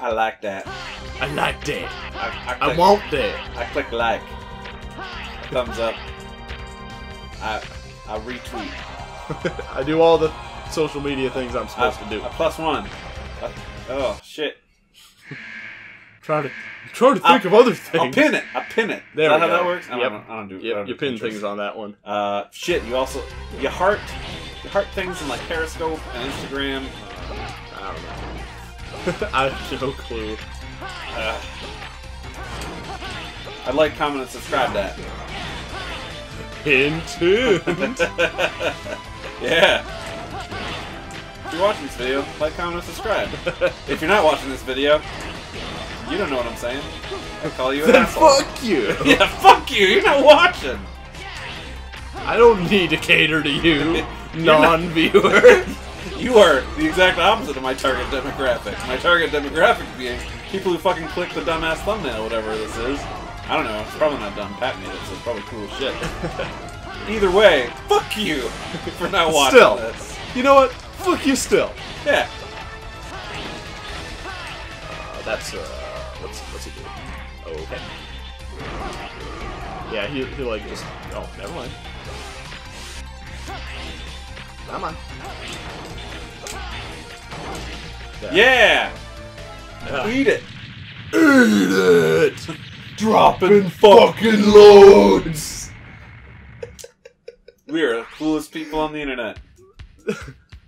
I like that. I like that. I want that. I click like. Thumbs up. I retweet. I do all the social media things I'm supposed to do. +1. Oh shit. Trying to think of other things. I'll pin it. I pin it. There we go. Is that how that works? I don't do it. Yep, you pin things on that one. Shit. You also you heart things in like Periscope and Instagram. I don't know. I have no clue. I'd like, comment, and subscribe that. In tune. Yeah. If you're watching this video, like, comment, and subscribe. If you're not watching this video, you don't know what I'm saying. I call you an asshole. Fuck you. Yeah, fuck you. You're not watching. I don't need to cater to you, non-viewer. You are the exact opposite of my target demographic. My target demographic being people who fucking click the dumbass thumbnail, whatever this is. I don't know. It's probably not dumb. Pat made it, so it's probably cool shit. Either way, fuck you for not watching this. You know what? Fuck you still. Yeah. That's what's he doing? Oh, okay. Yeah, he like just. Oh, never mind. Come on. There. Yeah! Eat it! Eat it! Dropping fucking loads! We are the coolest people on the internet.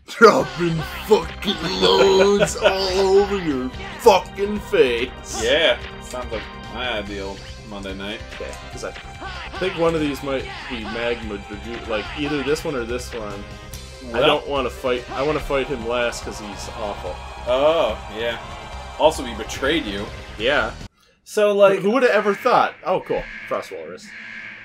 Dropping fucking loads all over your fucking face! Yeah, sounds like my ideal Monday night. Yeah, because I think one of these might be Magma, like either this one or this one. Well, I don't want to fight. I want to fight him last because he's awful. Oh, yeah. Also, he betrayed you. Yeah. So, like... Who would have ever thought? Oh, cool. Frost Walrus.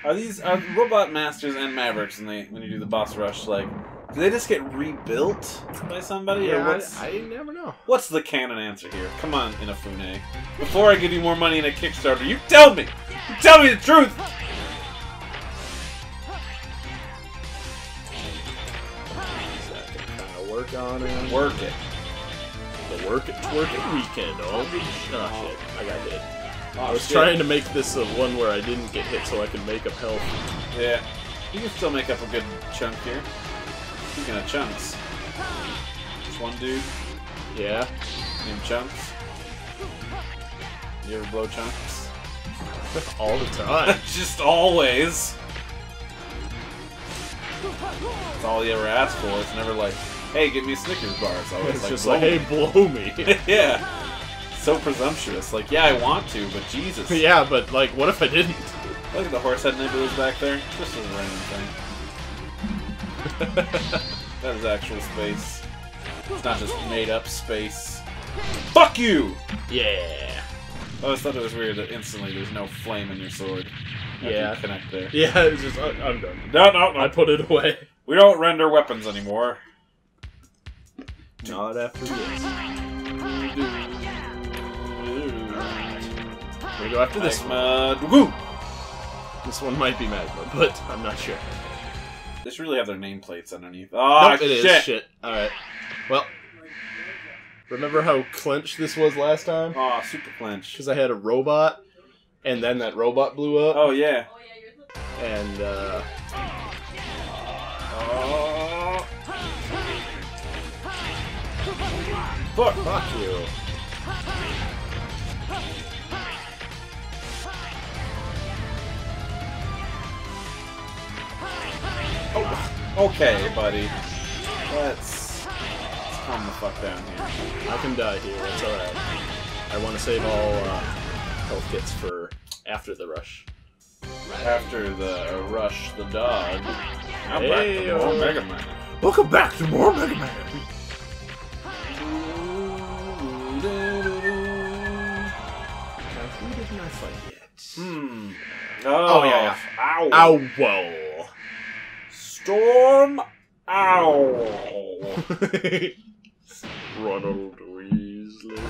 Are these... Are Robot Masters and Mavericks, when you do the boss rush, like... Do they just get rebuilt by somebody? Yeah, or what's, I never know. What's the canon answer here? Come on, Inafune. Before I give you more money in a Kickstarter, you tell me! You tell me the truth! Work on it. Work it. The work it weekend. All the shit. I got hit. Oh, I was trying to make this a one where I didn't get hit so I could make up health. Yeah. You can still make up a good chunk here. Speaking of chunks. Just one dude. Yeah. Named Chunks. You ever blow chunks? All the time. Just always. That's all you ever ask for. It's never like, hey, give me a Snickers bar. It's always it's like, just like, hey, blow me. Yeah. So presumptuous. Like, yeah, I want to, but Jesus. Yeah, but, like, what if I didn't? Look at the horsehead nibblers back there. Just a random thing. That is actual space. It's not just made-up space. Fuck you! Yeah. I always thought it was weird that instantly there's no flame in your sword. Yeah. You connect there. Yeah, it's just, I'm done. No. I put it away. We don't render weapons anymore. Not after this. We're gonna go after this one. Woo! This one might be Magma, but I'm not sure. They should really have their nameplates underneath. Oh, nope, it is shit. Alright. Well, remember how clench this was last time? Aw, super clench. Because I had a robot, and then that robot blew up. Oh, yeah. And, Fuck you. Oh, okay, buddy. Let's calm the fuck down here. I can die here, that's alright. I want to save all health kits for after the rush. After the rush, the dog. I'm back to more Mega Man. Welcome back to more Mega Man. Did not fight yet. Hmm. Oh, yeah. Ow. Owl. Storm Owl. Ronald Weasley.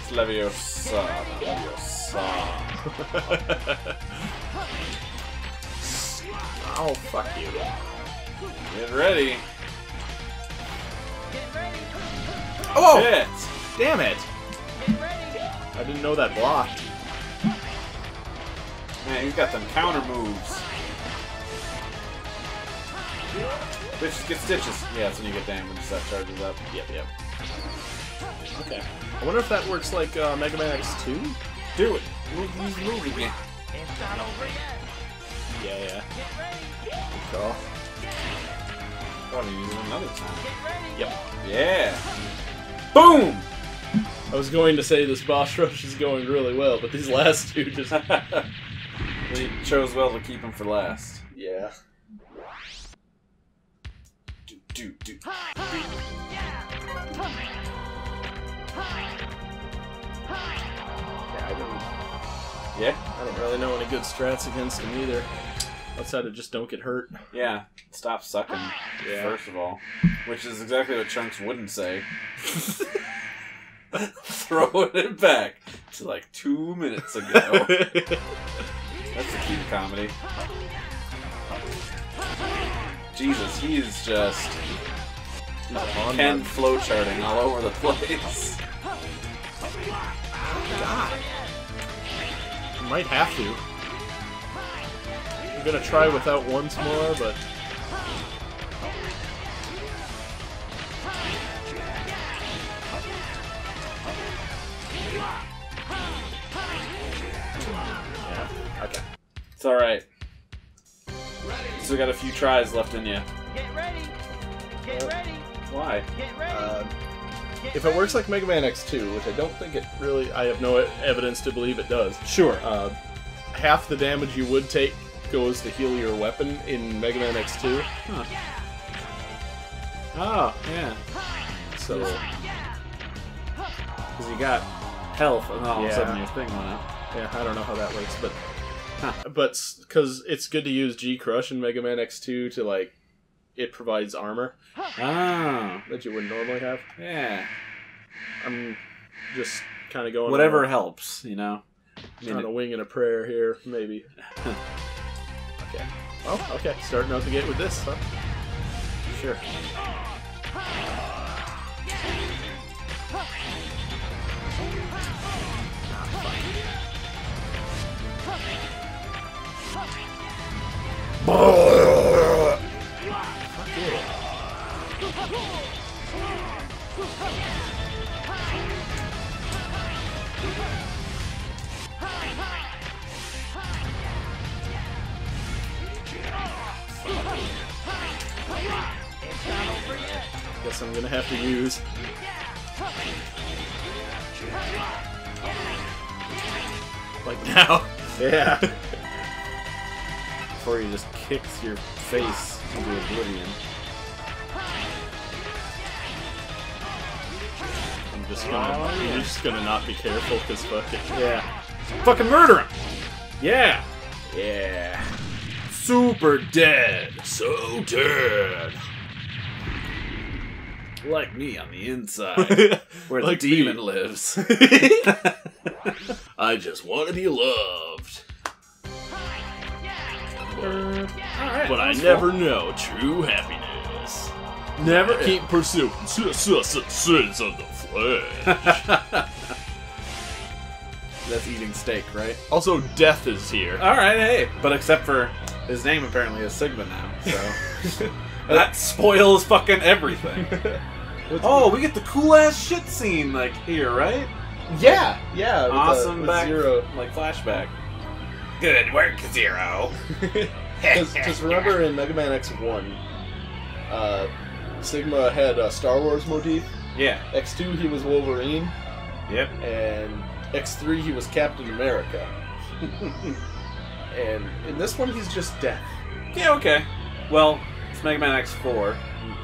It's Leviosa. Oh, fuck you. Get ready. Oh! Shit. Damn it! I didn't know that blocked. Man, he's got some counter moves. Bitches get stitches. Yeah, that's when you get damage. That charges up. Yep, yep. Okay. I wonder if that works like Mega Man X2? Do it! He's moving again. It's not over yet. Yeah, yeah. Good call. Probably use it another time. Yep. Yeah! Boom! I was going to say this boss rush is going really well, but these last two just... They chose well to keep him for last. Yeah. Do. Yeah, I don't really know any good strats against him either. Outside of just don't get hurt. Yeah, stop sucking, yeah. First of all. Which is exactly what Trunks wouldn't say. Throwing it back to like 2 minutes ago. That's the key to comedy. Jesus, he is just Ken flowcharting all over the place. God. You might have to. I'm gonna try without once more, but. It's alright. Still got a few tries left in you. Get ready! Get ready! Why? Get ready! If it works like Mega Man X2, which I don't think it really... I have no evidence to believe it does. Sure. Half the damage you would take goes to heal your weapon in Mega Man X2. Huh. Oh, yeah. So... Because you got health and all of a sudden your thing went up. Yeah, I don't know how that works, but... Huh. But because it's good to use G Crush in Mega Man X2 to like, it provides armor that you wouldn't normally have. Yeah, I'm just kind of going whatever helps, you know. Trying to wing and a prayer here, maybe. Okay. Oh, okay. Starting out the gate with this, huh? Sure. Guess I'm gonna have to use. Like now. Yeah. Before he just kicks your face into oblivion. I'm just gonna, you're just gonna not be careful, cause fuck it. Yeah. Fucking murder him! Yeah! Yeah. Super dead! So dead! Like me on the inside, where like the demon lives. I just want to be loved. But I never know true happiness. Never keep pursuing sins of the flesh. That's eating steak, right? Also, death is here. Alright, hey. But except for his name apparently is Sigma now, so... That spoils fucking everything. Oh, we get the cool-ass shit scene, like, here, right? Yeah, yeah. Awesome with Zero. Like, flashback. Good work, Zero. Because remember in Mega Man X1, Sigma had a Star Wars motif. Yeah. X2, he was Wolverine. Yep. And X3, he was Captain America. And in this one, he's just Death. Yeah, okay. Well... It's Mega Man X4.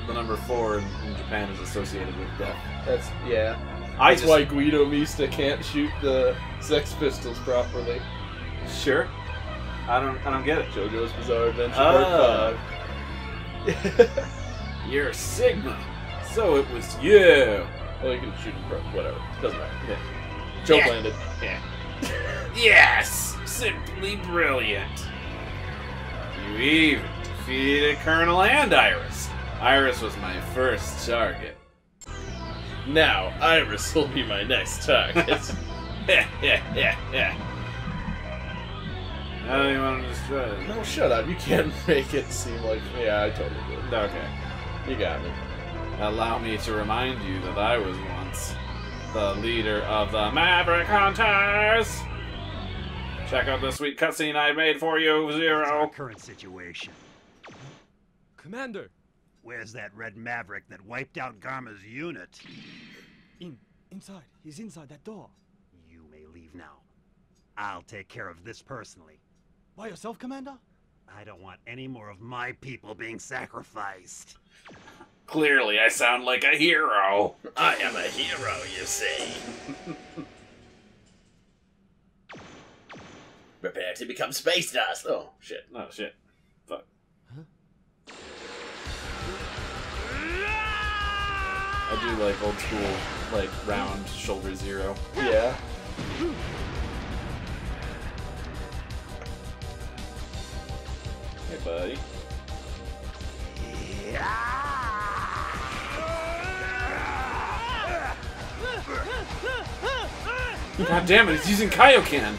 The number 4 in Japan is associated with death. That's, yeah. That's why Guido Mista can't shoot the Sex Pistols properly. Sure. I don't get it. Jojo's Bizarre Adventure Part 5. You're Sigma. So it was you. Well, you can shoot him properly. Whatever. Doesn't matter. Yeah. Joke landed. Yeah. Yes! Simply brilliant. You even... Colonel and Iris. Iris was my first target. Now, Iris will be my next target. How do you want to destroy it? No, shut up. You can't make it seem like... Yeah, I totally did. Okay. You got me. Allow me to remind you that I was once the leader of the Maverick Hunters! Check out the sweet cutscene I made for you, Zero. Current situation. Commander! Where's that red Maverick that wiped out Garma's unit? Inside. He's inside that door. You may leave now. I'll take care of this personally. By yourself, Commander? I don't want any more of my people being sacrificed. Clearly, I sound like a hero. I am a hero, you see. Prepare to become space dust. Oh, shit. Oh, shit. Fuck. Huh? I do like old school, like round shoulder Zero. Yeah. Hey, buddy. God damn it! He's using Kaioken.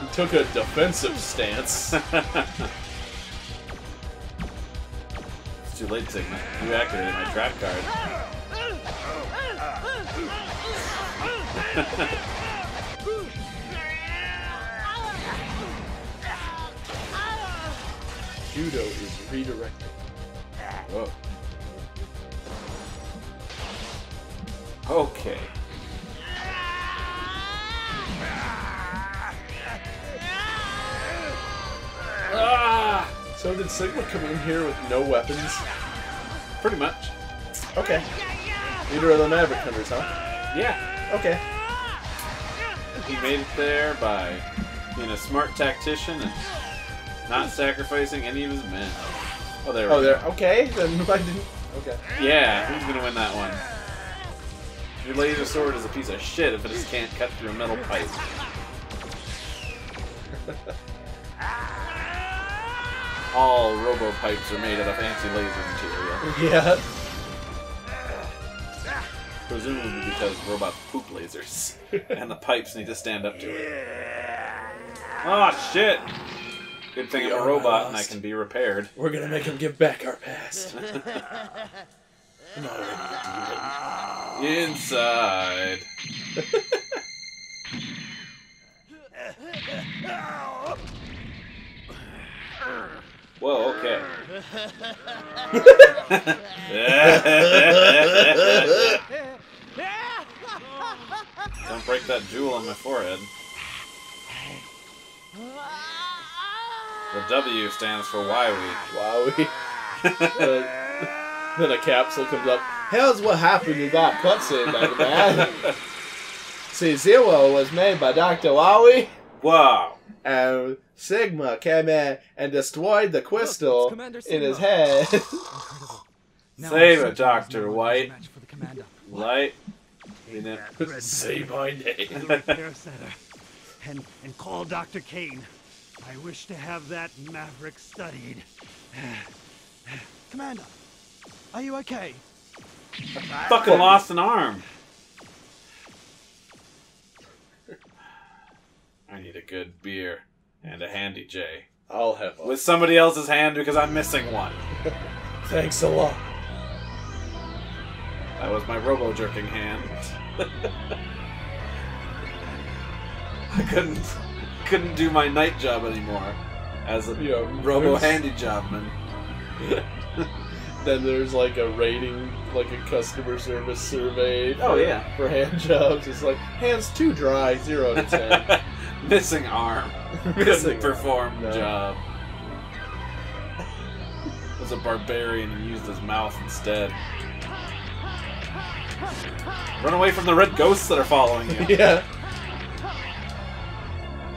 He took a defensive stance. It's too late, Sigma. You activated my trap card. Guido is redirected. Whoa. Okay. Ah! So did Sigma come in here with no weapons? Pretty much. Okay. Leader of the Maverick Hunters, huh? Yeah. Okay. He made it there by being a smart tactician and not sacrificing any of his men. Oh, there we go. Oh, there. Okay. Then I didn't. Okay. Yeah. Who's gonna win that one? Your laser sword is a piece of shit if it just can't cut through a metal pipe. All RoboPipes are made out of fancy laser material. Yeah. Presumably because robots poop lasers, and the pipes need to stand up to it. Oh shit! Good thing I'm a robot and I can be repaired. We're gonna make him give back our past. I'm not ready to do it. Inside. Whoa, okay. Don't break that jewel on my forehead. The W stands for Wowie. Wowie. Then a capsule comes up. Here's what happened to that cutscene, Mega Man. See, Zero was made by Dr. Wowie. Wow. And Sigma came in and destroyed the crystal in his head. Save it, Dr. White. Light. Say my name. And call Dr. Kane. I wish to have that Maverick studied. Commander. Are you okay? I fucking lost an arm. I need a good beer and a handy J. I'll have one. With somebody else's hand because I'm missing one. Thanks a lot. That was my robo-jerking hand. I couldn't do my night job anymore as a robo-handy jobman. Then there's like a rating, like a customer service survey. Oh yeah, for hand jobs. It's like hands too dry, 0 to 10. Missing arm, missing performed job. Was a barbarian and used his mouth instead. Run away from the red ghosts that are following you. Yeah.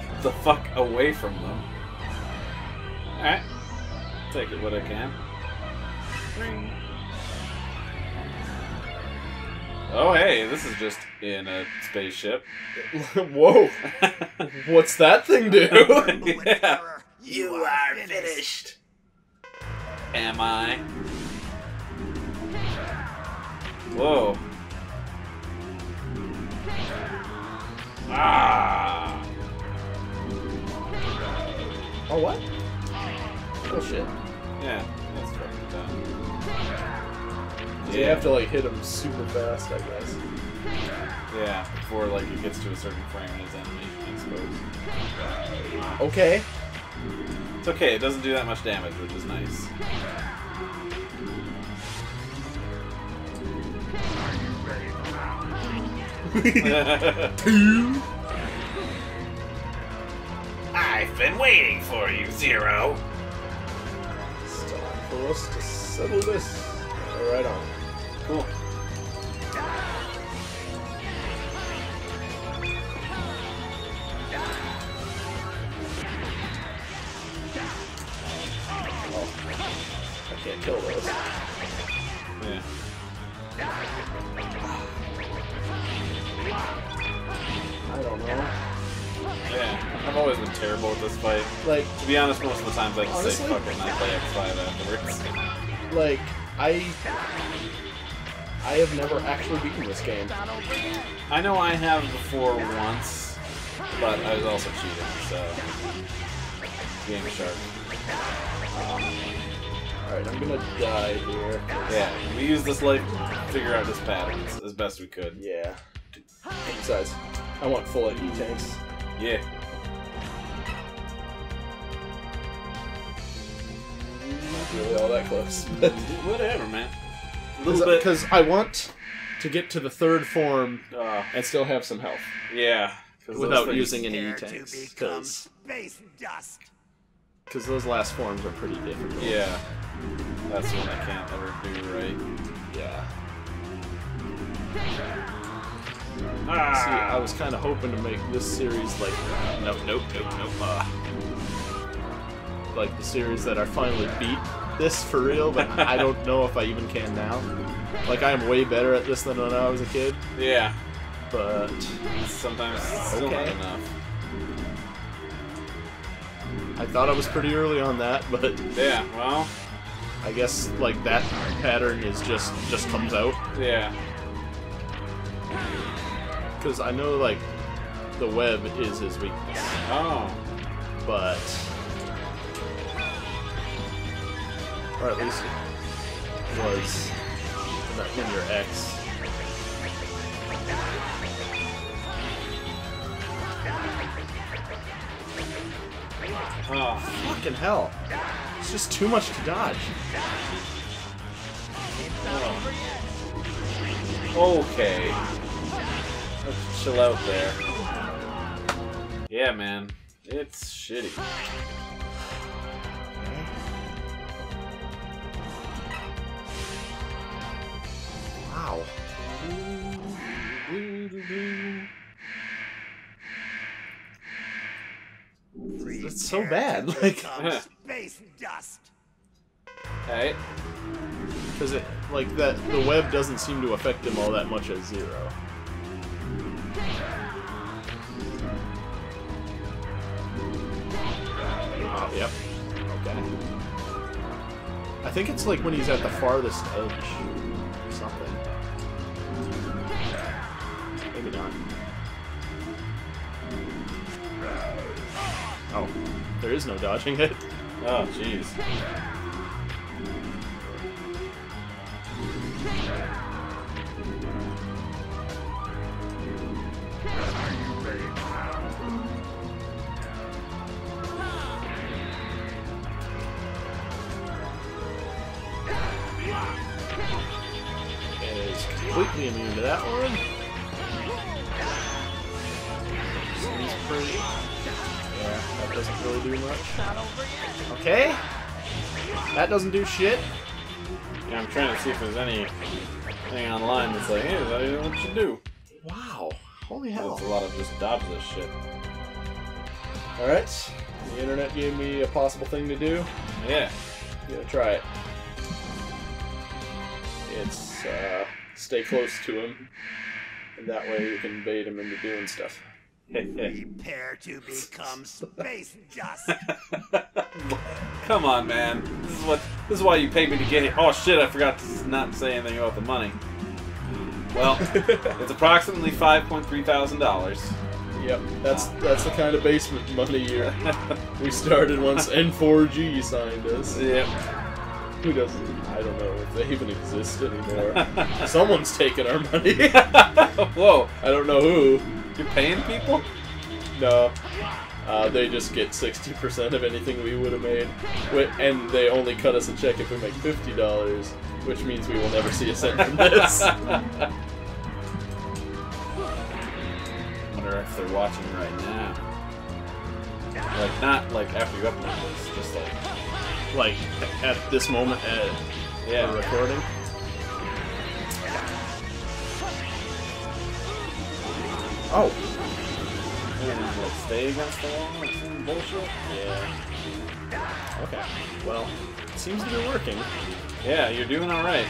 Get the fuck away from them. All right, take it what I can. Oh hey, this is just in a spaceship. Whoa! What's that thing do? Yeah. You are finished. Am I? Whoa. Ah. Oh, what? Oh, shit. Yeah, that's fucking dumb. So you have to, like, hit him super fast, I guess. Yeah, before, like, it gets to a certain frame in his animation, I suppose. Okay. It's okay, it doesn't do that much damage, which is nice. I've been waiting for you, Zero. It's time for us to settle this. Right on. Cool. Oh, I can't kill those. Yeah. I don't know. Yeah, I've always been terrible at this fight. Like, to be honest, most of the times I can honestly, say fuck it and I play X5 afterwards. Like, I have never actually beaten this game. I know I have before once, but I was also cheating, so... Game Shark. Alright, I'm gonna die here. Yeah, we used this life to figure out his patterns as best we could. Yeah. Besides, I want full AD tanks. Yeah. Not really all that close. But whatever, man. Because I want to get to the third form and still have some health. Yeah. Without using any AD tanks. Because those last forms are pretty difficult. Yeah. That's one I can't ever do right. Yeah. See, I was kind of hoping to make this series like like the series that I finally beat this for real, but I don't know if I even can now. Like, I am way better at this than when I was a kid. Yeah, but sometimes it's still not enough. I thought I was pretty early on that, but yeah, well, I guess like that pattern is just comes out. Yeah. Because I know, like, the web is his weakness. Oh. But... Or at least it was in your X. Oh, fucking hell. It's just too much to dodge. Oh. Okay. Let's chill out there. Yeah, man. It's shitty. Wow. That's so bad. Like, space dust. Alright. Because it, like, that the web doesn't seem to affect him all that much as Zero. Yep. Okay. I think it's like when he's at the farthest edge or something. Maybe not. Oh, there is no dodging it. Oh, jeez. Completely immune to that one. Yeah, that doesn't really do much. Okay. That doesn't do shit. Yeah, I'm trying to see if there's anything online that's like, hey, that is what you do. Wow. Holy hell. That's a lot of just dodge this shit. Alright. The internet gave me a possible thing to do. Yeah. Yeah, try it. It's, stay close to him, and that way you can bait him into doing stuff. Prepare to become space dust. Come on, man. This is why you paid me to get here. Oh shit! I forgot to not say anything about the money. Well, it's approximately $5,300. Yep, that's the kind of basement money we started once N4G signed us. Yep. Who doesn't? I don't know if they even exist anymore. Someone's taking our money. Whoa. I don't know who. You're paying people? No. They just get 60% of anything we would have made. And they only cut us a check if we make $50, which means we will never see a cent from this. I wonder if they're watching right now. Like, not like after you upload this, just like at this moment at recording. Oh! And, like, stay against the wall or some bullshit? Yeah. Okay. Well, it seems to be working. Yeah, you're doing alright.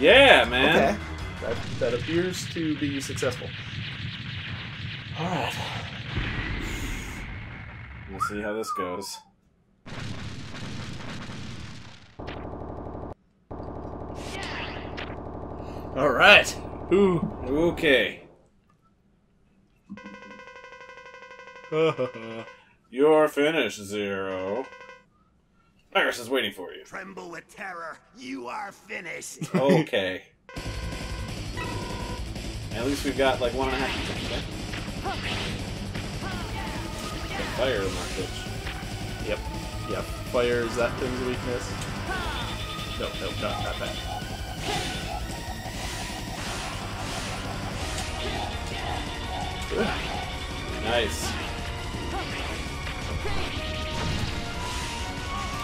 Yeah, man. Okay. That appears to be successful. All right. We'll see how this goes. All right. Ooh. Okay. You're finished, Zero. Iris is waiting for you. Tremble with terror. You are finished. Okay. At least we've got like 1.5%. The fire in my pitch. Yep. Yep. Fire is that thing's weakness. No, no, not that. Good. Nice.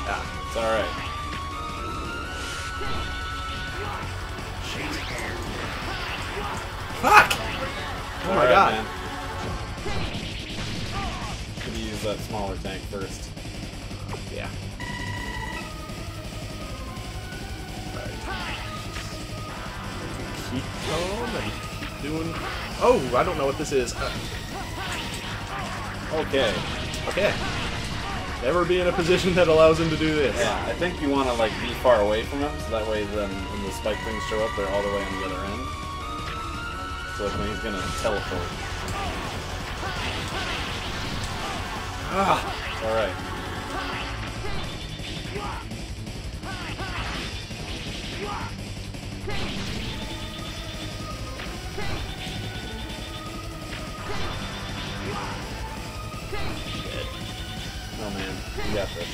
Ah, it's alright. Fuck! Oh my god. Could use that smaller tank first. Yeah. Alright. Keep going. Keep doing. Oh, I don't know what this is. Okay. Okay. Never be in a position that allows him to do this. Yeah, I think you want to like be far away from him, so that way then when the spike things show up, they're all the way on the other end. So like when he's gonna teleport. Ah, all right. Oh man, you got this.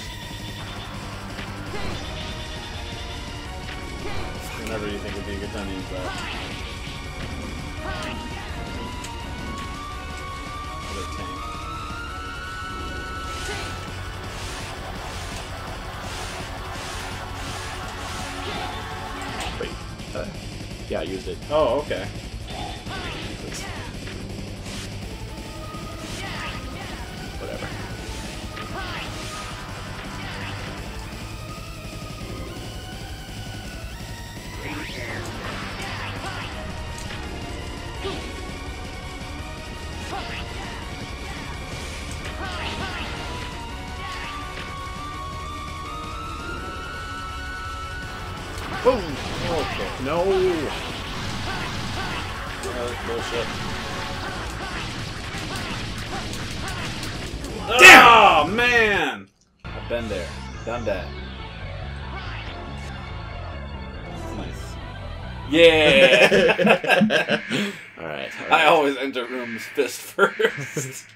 Whenever you think it'd be a good time to use that. Another tank. Wait. Yeah, I used it. Oh, okay. Whatever. Boom! Okay. No! Bullshit. Damn! Oh, man! I've been there. Done that. Nice. Yeah! Alright. All right. I always enter rooms fist first.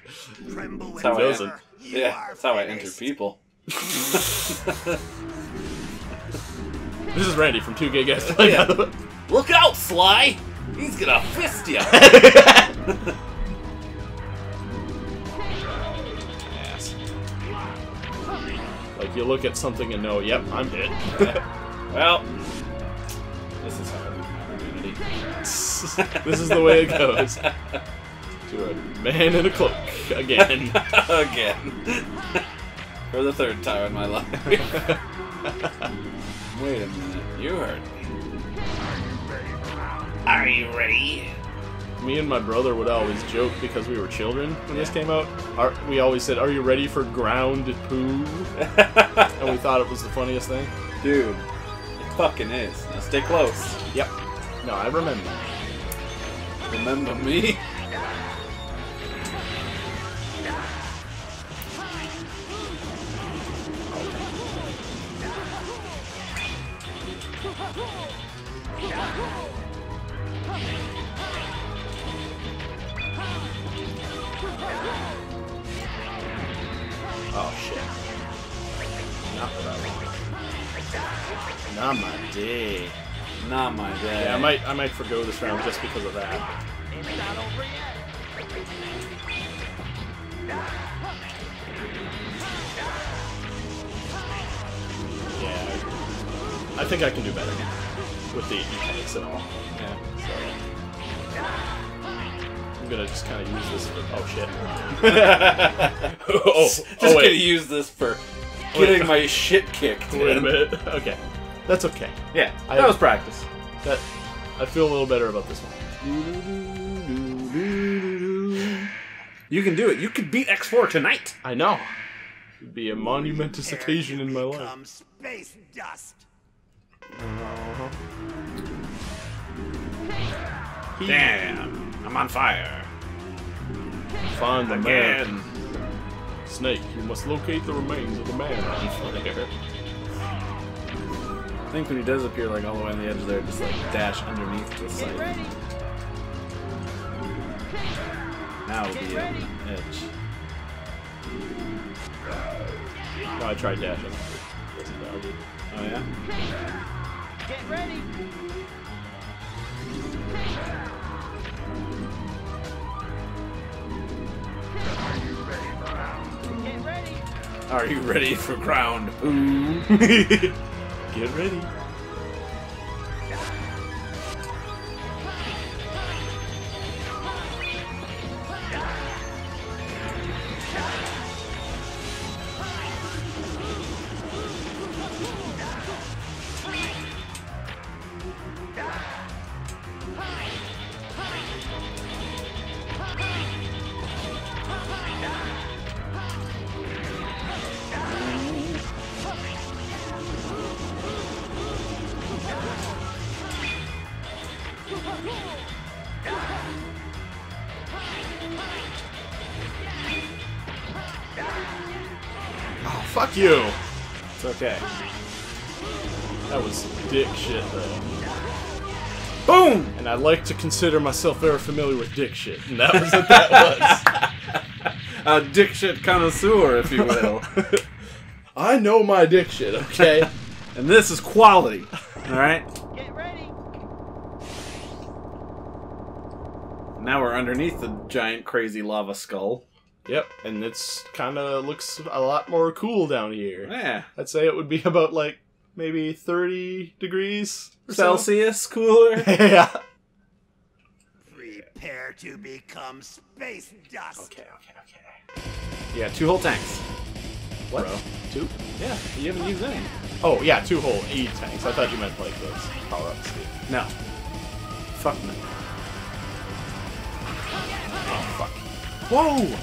That's how I enter. Yeah, that's how I enter people. This is Randy from 2GIGS. Oh, yeah. Look out, Sly! He's gonna fist ya! Yes. Like, you look at something and know, yep, I'm hit. Right. Well, this is how I do community. This is the way it goes. To a man in a cloak. Again. Again. For the third time in my life. Wait a minute, you heard me. Are you ready? me and my brother would always joke, because we were children when this came out, we always said, "Are you ready for ground poo?" And we thought it was the funniest thing. Dude, it fucking is. Now stay close. Yep. No, I remember. Remember me? Oh shit. Not what I want. Not my day. Not my day. Yeah, I might forgo this round just because of that. It's not over yet. Yeah. I think I can do better with the mechanics and all. Yeah. So. I'm gonna just kind of use this for... oh shit. Just gonna use this for getting my shit kicked. Wait a minute. Okay. That's okay. Yeah, that was practice. That, I feel a little better about this one. You can do it. You can beat X4 tonight. I know. It would be a monumentous occasion in my life. Space dust. Damn. I'm on fire. Find the man. Snake, you must locate the remains of the man on fire. I think when he does appear, like, all the way on the edge there, just, like, dash underneath the site. Now it'll be on the edge. No, I tried dashing. Oh, yeah? Get ready! Are you ready for ground? Ooh. Get ready. Fuck you! It's okay. That was dick shit, though. Boom! And I like to consider myself very familiar with dick shit, and that was what that was. A dick shit connoisseur, if you will. I know my dick shit, okay? And this is quality, alright? Get ready! Now we're underneath the giant crazy lava skull. Yep, and it's kind of looks a lot more cool down here. Yeah. I'd say it would be about, like, maybe 30 degrees Celsius cooler. Yeah. Prepare to become space dust. Okay, okay, okay. Yeah, 2 whole tanks. What? Bro. 2? Yeah, you haven't used any. Oh, yeah, 2 whole E tanks. I thought you meant, like, those power-ups. No. Fuck no. Oh, fuck. Whoa!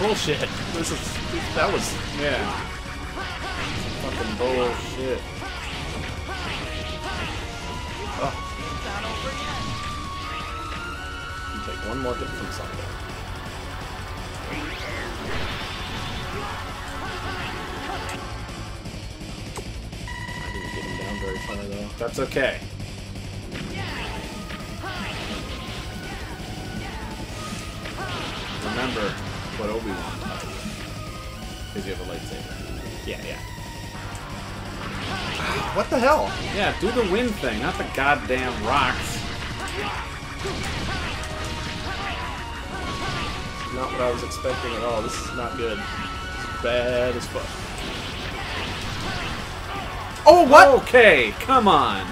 Bullshit. This is... that was... yeah. Fucking bullshit. Oh. You take one more hit from something. I didn't get him down very far, though. That's okay. Remember... what Obi-Wan taught you. Because you have a lightsaber. Yeah, yeah. What the hell? Yeah, do the wind thing, not the goddamn rocks. Not what I was expecting at all. This is not good. It's bad as fuck. Oh, what? Okay, come on.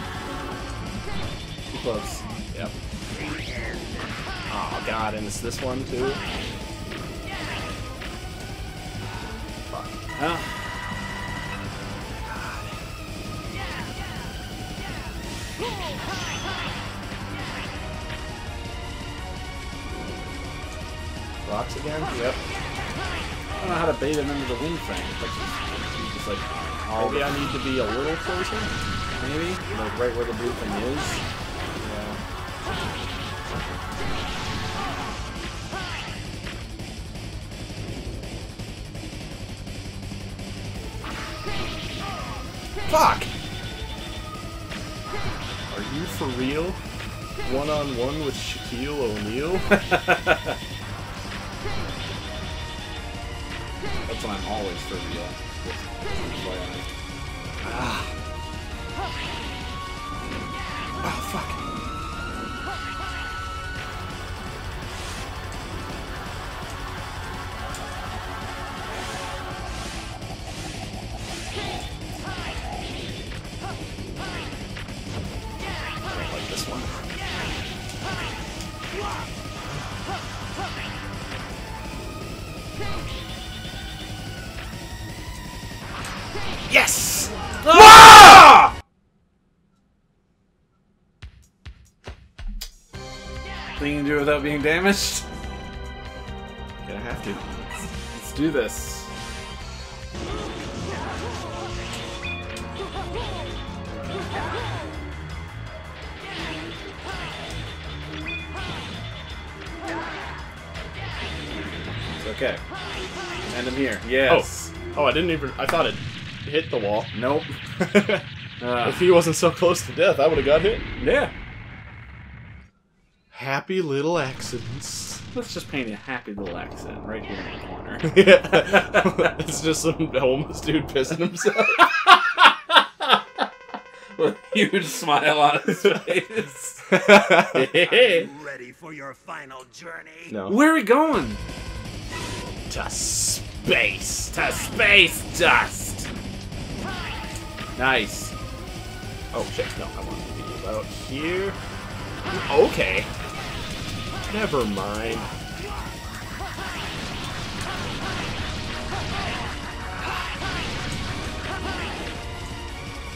Too close. Yep. Oh, God, and it's this one, too? Huh? God. box again? Yep. I don't know how to bait him into the wing thing. Just like, maybe I need to be a little closer? Maybe? Like right where the blue thing is? Yeah. Fuck! Are you for real? One-on-one with Shaquille O'Neal? That's when I'm always for real. Oh, fuck. I don't like this one. Yes! Ah! Thing you can do without being damaged? Gonna have to. Let's do this. It's okay. End him here. Yes. Oh, I didn't even. I thought it hit the wall. Nope. If he wasn't so close to death, I would have got hit. Yeah. Happy little accidents. Let's just paint a happy little accident right here in the corner. Yeah. It's just some homeless dude pissing himself. With a huge smile on his face. I'm ready for your final journey. No. Where are we going? To space. To space dust. Nice. Oh shit, no, I want to be about here. Okay. Never mind. I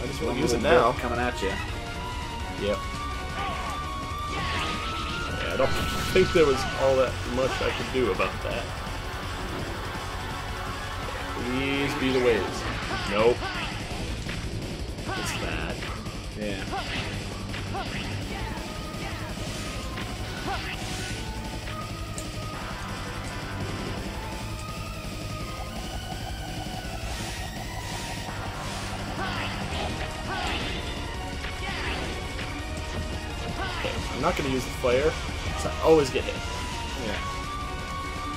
just want to use it now. Coming at you. Yep. Yeah, I don't think there was all that much I could do about that. Please be the waves. Nope. It's bad. Yeah. Okay, I'm not going to use the flare, so I always get hit. Yeah.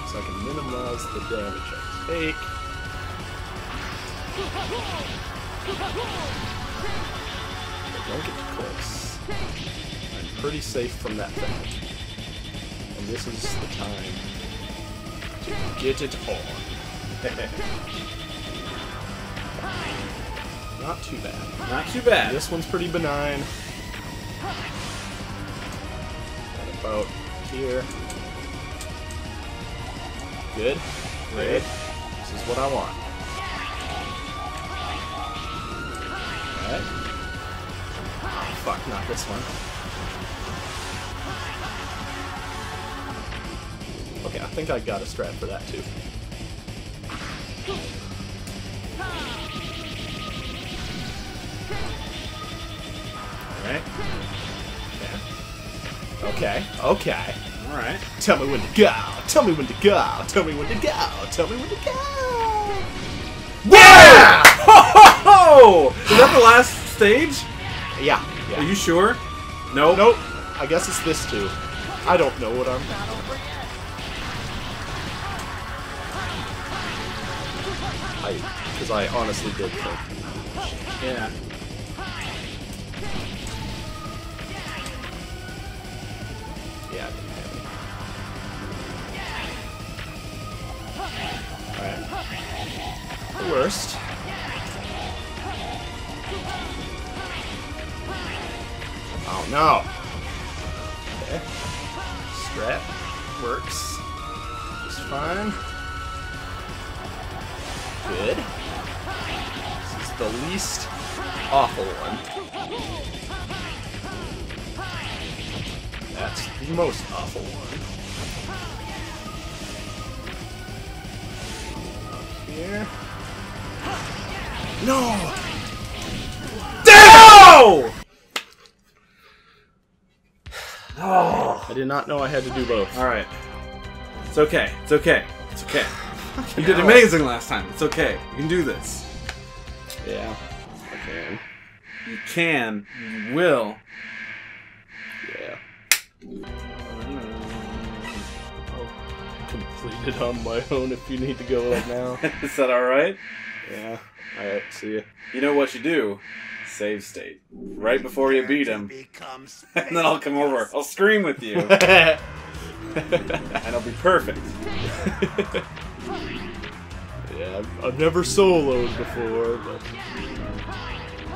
So I can minimize the damage I take. Don't get too close. I'm pretty safe from that thing. And this is the time to get it on. Not too bad. Not too bad. This one's pretty benign. Right about here. Good. Good. This is what I want. Alright. Fuck, not this one. Okay, I think I got a strat for that too. Alright. Yeah. Okay, okay. Alright. Tell me when to go! Tell me when to go! Tell me when to go! Tell me when to go! Yeah! Ho ho ho! Is that the last stage? Yeah. Yeah. Are you sure? No. Nope. I guess it's this too. I don't know what I'm. Because I honestly did think. Yeah. Yeah, I didn't have it. Alright. The worst. Oh no! Okay. Strat works just fine. Good. This is the least awful one. That's the most awful one. here. No! Damn! Oh! I did not know I had to do both. Alright. It's okay. It's okay. It's okay. You did amazing last time. It's okay. You can do this. Yeah. I can. You can. You will. Yeah. Completed on my own if you need to go right now. Is that alright? Yeah. Alright, see ya. You know what you do? Save state. Right before you beat him. And then I'll come over. I'll scream with you. And I'll be perfect. Yeah, I've never soloed before, but...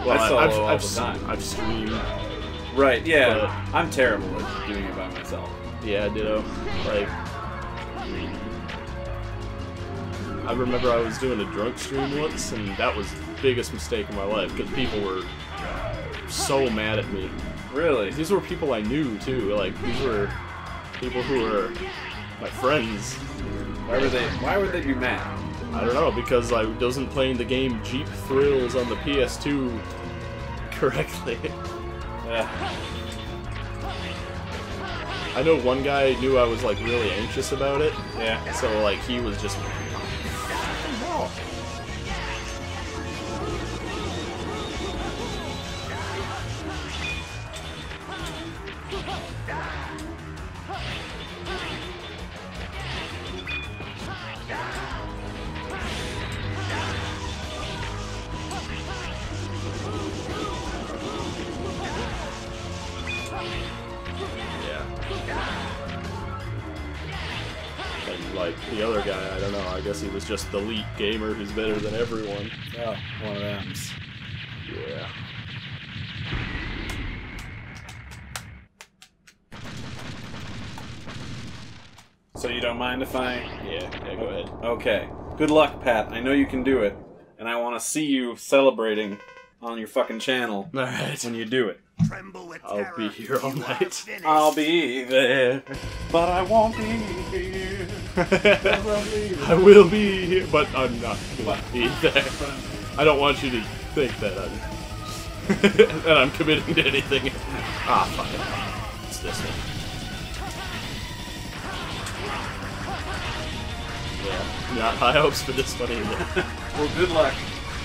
Well, I've streamed. Right, yeah. I'm terrible at doing it by myself. Yeah, ditto. Like... I remember I was doing a drunk stream once, and that was the biggest mistake of my life, because people were so mad at me. Really? These were people I knew, too. Like, these were people who were my friends. Why would they be mad? I don't know, because I wasn't playing the game Jeep Thrills on the PS2 correctly. Yeah. I know one guy knew I was, like, really anxious about it. Yeah. So, like, he was just... Like the other guy, I don't know, I guess he was just the elite gamer who's better than everyone. Oh, one of them. Yeah. So you don't mind if I... Yeah, go ahead. Okay. Good luck, Pat. I know you can do it. And I want to see you celebrating on your fucking channel when you do it. I'll be here all night. I'll be there, but I won't be here. I will be here, but I'm not going to be there. I don't want you to think that I'm committing to anything. Ah, fuck it. It's this one. Yeah, not high hopes for this one either. Well, good luck,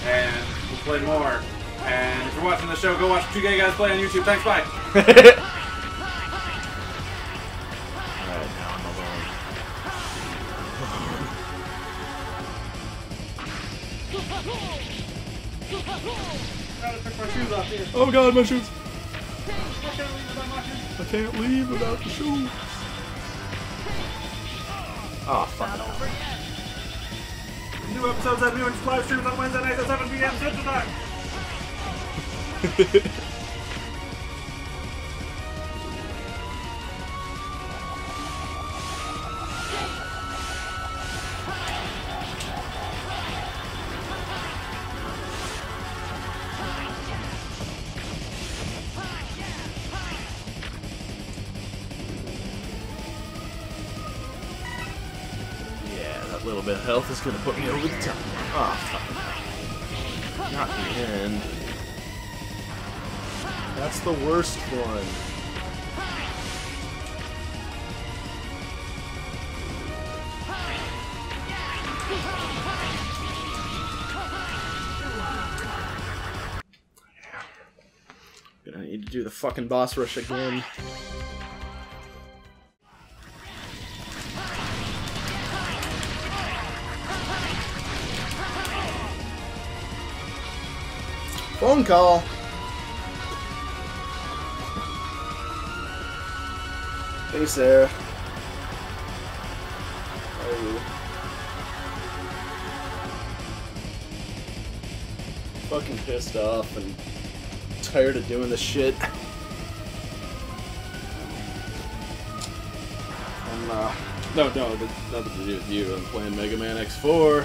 and we'll play more. And if you're watching the show, go watch 2GIGS play on YouTube. Thanks, bye! Alright, now I'm alone. Oh god, my shoes! I can't leave without the shoes! Ah, oh, fuck off. New episodes at new live streams on Wednesday nights at 7 PM Central Time! Yeah, that little bit of health is gonna put me over the top. Oh, fuck. Not the end. That's the worst one. Gonna need to do the fucking boss rush again. Phone call. Hey Sarah. How are you? Fucking pissed off and tired of doing this shit. I'm no, nothing to do with you. I'm playing Mega Man X4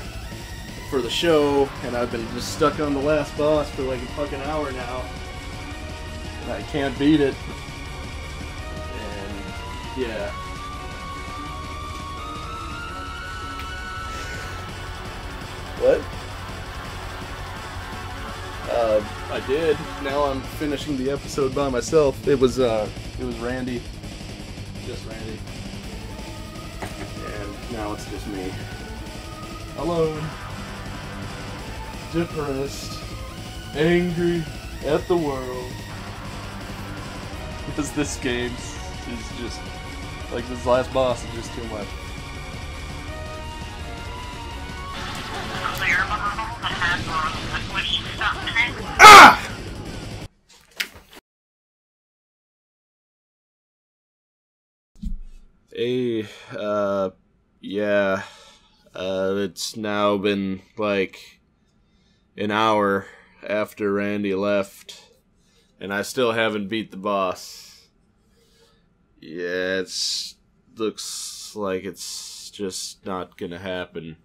for the show, and I've been just stuck on the last boss for like a fucking hour now. And I can't beat it. Yeah. What? I did. Now I'm finishing the episode by myself. It was Randy. Just Randy. And now it's just me. Alone. Depressed. Angry at the world. Because this game is just... like, this last boss is just too much. Ah! Hey, yeah, it's now been, like, an hour after Randy left, and I still haven't beat the boss. Yeah, looks like it's just not gonna happen.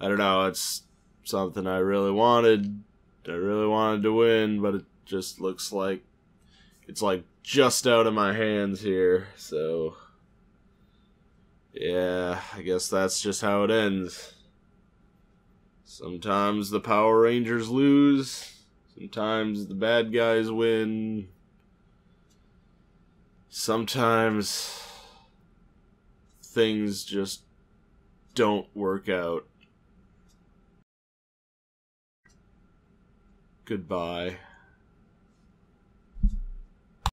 I don't know, it's something I really wanted. I really wanted to win, but it just looks like it's like just out of my hands here, so yeah, I guess that's just how it ends. Sometimes the Power Rangers lose, sometimes the bad guys win, sometimes things just don't work out. Goodbye.